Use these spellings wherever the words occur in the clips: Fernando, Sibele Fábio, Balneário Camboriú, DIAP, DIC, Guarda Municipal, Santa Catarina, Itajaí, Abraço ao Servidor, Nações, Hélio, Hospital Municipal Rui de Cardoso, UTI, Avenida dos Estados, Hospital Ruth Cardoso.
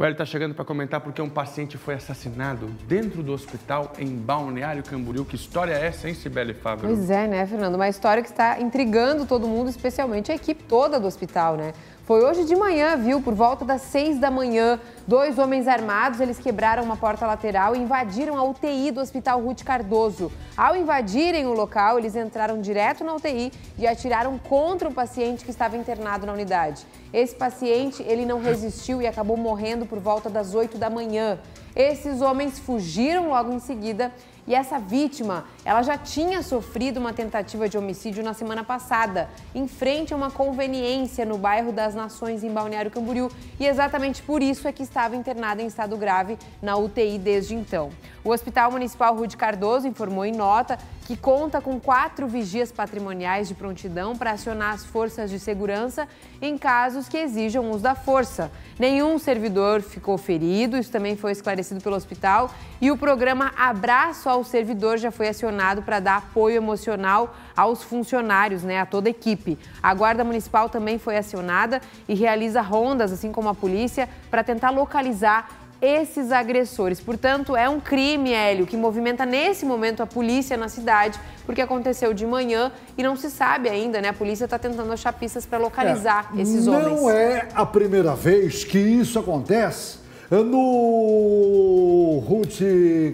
O Hélio está chegando para comentar porque um paciente foi assassinado dentro do hospital em Balneário Camboriú. Que história é essa, hein, Sibele Fábio? Pois é, né, Fernando? Uma história que está intrigando todo mundo, especialmente a equipe toda do hospital, né? Foi hoje de manhã, viu? Por volta das 6 da manhã, 2 homens armados, eles quebraram uma porta lateral e invadiram a UTI do Hospital Ruth Cardoso. Ao invadirem o local, eles entraram direto na UTI e atiraram contra o paciente que estava internado na unidade. Esse paciente, ele não resistiu e acabou morrendo por volta das 8 da manhã. Esses homens fugiram logo em seguida e essa vítima, ela já tinha sofrido uma tentativa de homicídio na semana passada, em frente a uma conveniência no bairro das Nações, em Balneário Camboriú, e exatamente por isso é que estava internada em estado grave na UTI desde então. O Hospital Municipal Rui de Cardoso informou em nota que conta com 4 vigias patrimoniais de prontidão para acionar as forças de segurança em casos que exijam uso da força. Nenhum servidor ficou ferido, isso também foi esclarecido pelo hospital, e o programa Abraço ao Servidor já foi acionado para dar apoio emocional aos funcionários, né, a toda a equipe. A Guarda Municipal também foi acionada e realiza rondas, assim como a polícia, para tentar localizar esses agressores. Portanto, é um crime, Hélio, que movimenta nesse momento a polícia na cidade, porque aconteceu de manhã e não se sabe ainda, né? A polícia está tentando achar pistas para localizar esses homens. Não é a primeira vez que isso acontece no Ruth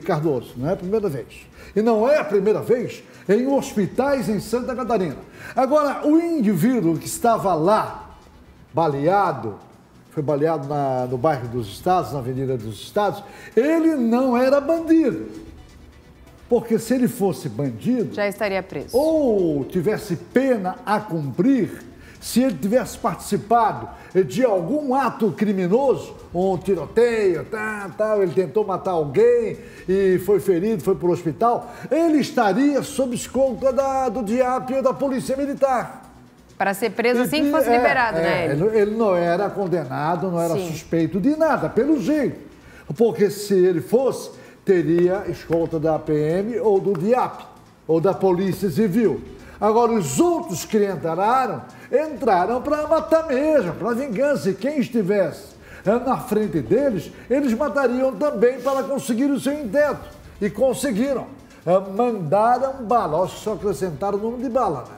Cardoso, não é a primeira vez. E não é a primeira vez em hospitais em Santa Catarina. Agora, o indivíduo que estava lá, baleado, foi baleado no bairro dos Estados, na Avenida dos Estados, ele não era bandido. Porque se ele fosse bandido... já estaria preso. Ou tivesse pena a cumprir, se ele tivesse participado de algum ato criminoso, um tiroteio, tal, ele tentou matar alguém e foi ferido, foi para o hospital, ele estaria sob escolta do DIAP ou da Polícia Militar. Para ser preso assim que fosse liberado, né? Ele não era condenado, não era suspeito de nada, pelo jeito. Porque se ele fosse, teria escolta da PM ou do DIAP, ou da Polícia Civil. Agora, os outros que entraram para matar mesmo, para vingança. E quem estivesse na frente deles, eles matariam também para conseguir o seu intento. E conseguiram. Mandaram bala, ó, só acrescentaram o nome de bala, né?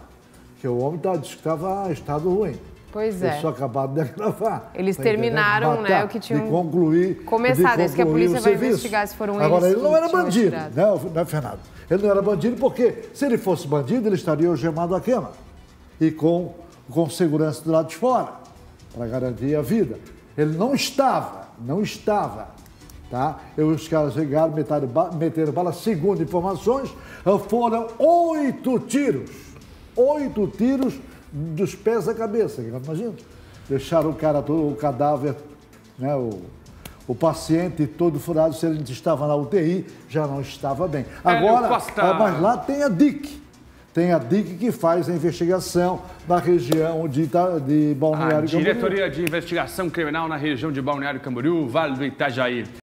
Porque o homem disse que estava em estado ruim. Pois é. Eles só acabaram de agravar. Eles terminaram, né, o que tinham de concluir, começado. Isso que a polícia vai investigar se foram eles. Agora, ele não era bandido, né, Fernando? Ele não era bandido porque, se ele fosse bandido, ele estaria algemado à cama. E com segurança do lado de fora, para garantir a vida. Ele não estava. Tá? E os caras chegaram, meteram bala. Segundo informações, foram 8 tiros. 8 tiros dos pés à cabeça, imagina. Deixaram o cara todo, o cadáver, né, o paciente todo furado. Se ele estava na UTI, já não estava bem. Agora, mas lá tem a DIC. Tem a DIC que faz a investigação da região de Balneário Camboriú. A Diretoria de Investigação Criminal na região de Balneário Camboriú, Vale do Itajaí.